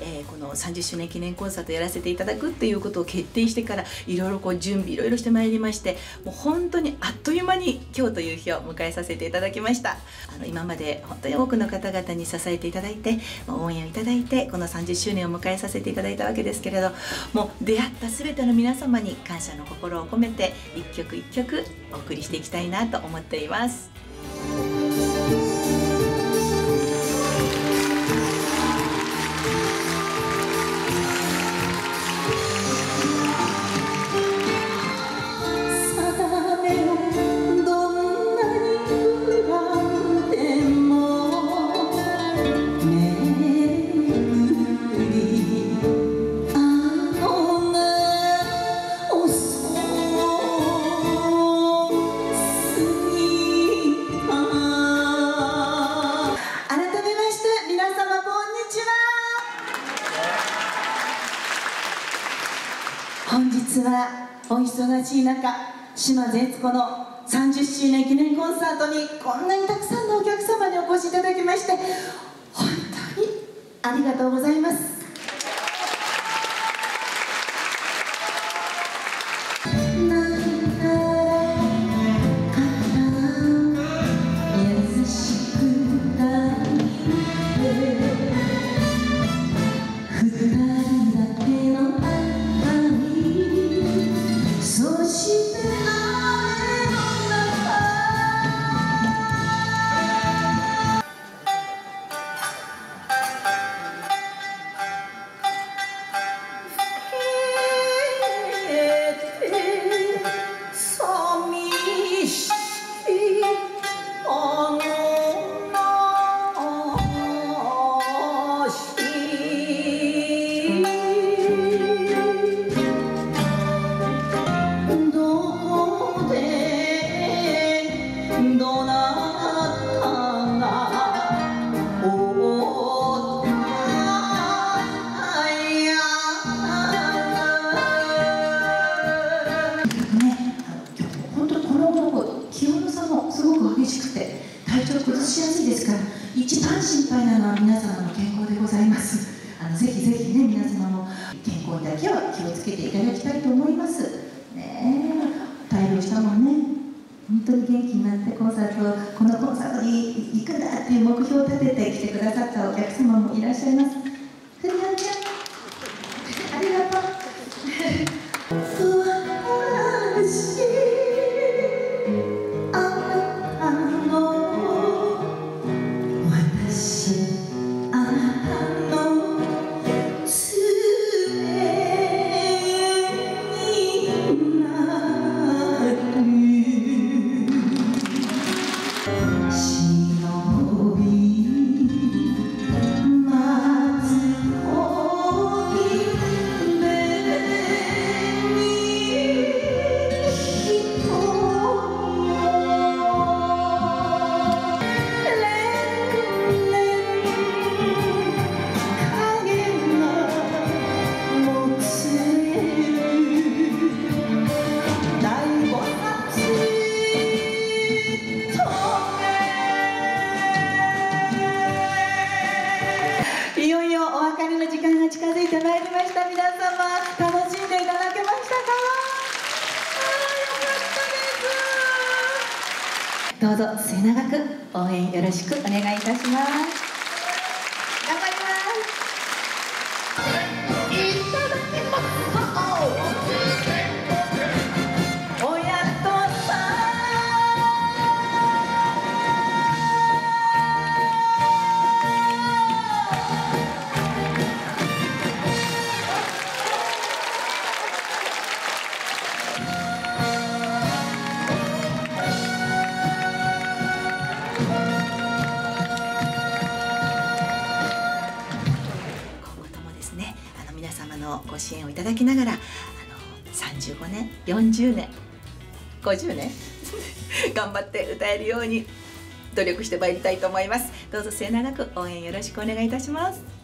年、この30周年記念コンサートやらせていただくっていうことを決定してからいろいろこう準備いろいろしてまいりまして、もう本当にあっという間に今日という日を迎えさせていただきました。今まで本当に多くの方々に支えていただいて、応援をいただいてこの30周年を迎えさせていただいたわけですけれども、う出会った全ての皆様に感謝の心を込めて一曲一曲お送りしていきたいなと思っています。本日はお忙しい中、島津悦子の30周年記念コンサートにこんなにたくさんのお客様にお越しいただきまして、本当にありがとうございます。一番心配なのは皆様の健康でございます。ぜひぜひね、皆様も健康だけは気をつけていただきたいと思いますね。大病したもんね、本当に元気になってコンサートを、このコンサートに行くんだっていう目標を立てて来てくださったお客様もいらっしゃいます。ふみあちゃんありがとう。素晴らしい。近づいてまいりました。皆様楽しんでいただけましたか？ああ、よかったです。どうぞ末永く応援よろしくお願いいたします。頑張ります。いただきます。ご支援をいただきながら、35年、40年、50年頑張って歌えるように努力してまいりたいと思います。どうぞ末永く応援よろしくお願いいたします。